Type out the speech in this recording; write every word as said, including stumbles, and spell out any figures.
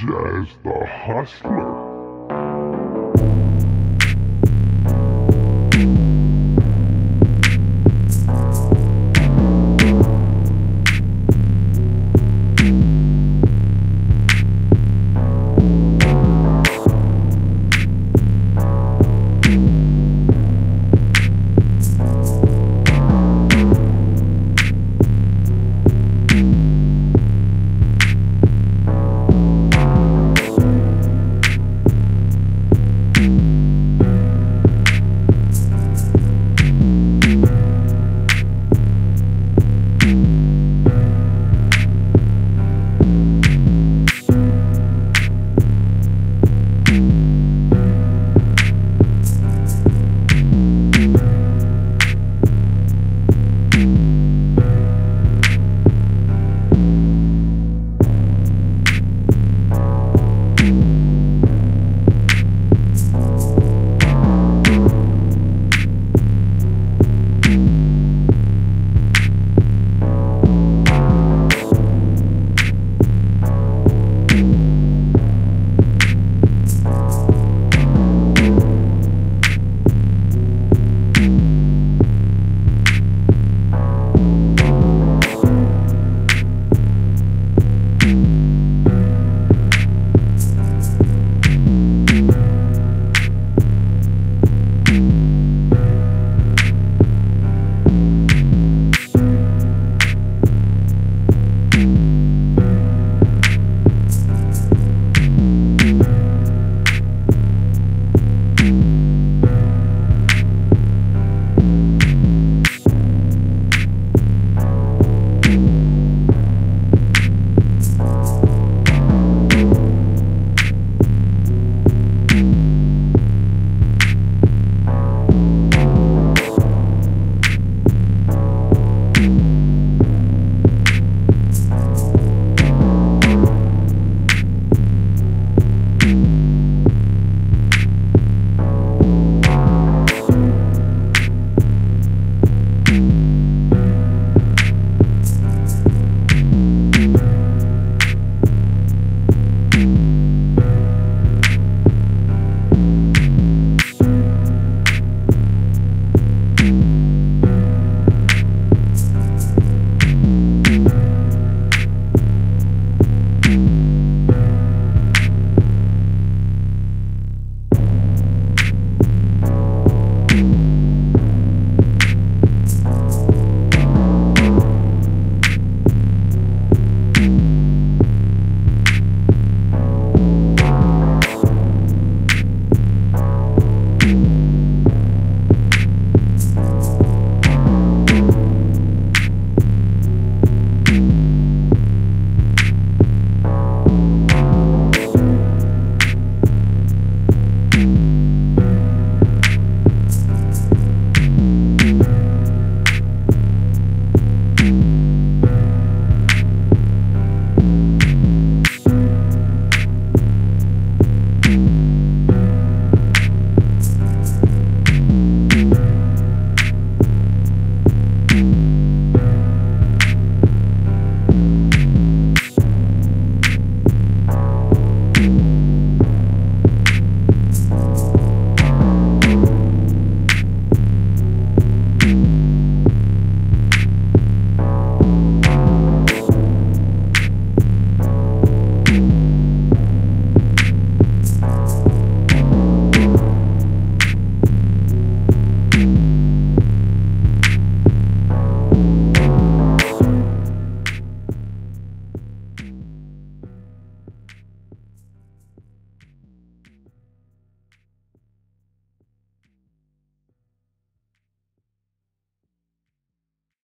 Jazz the Hustler.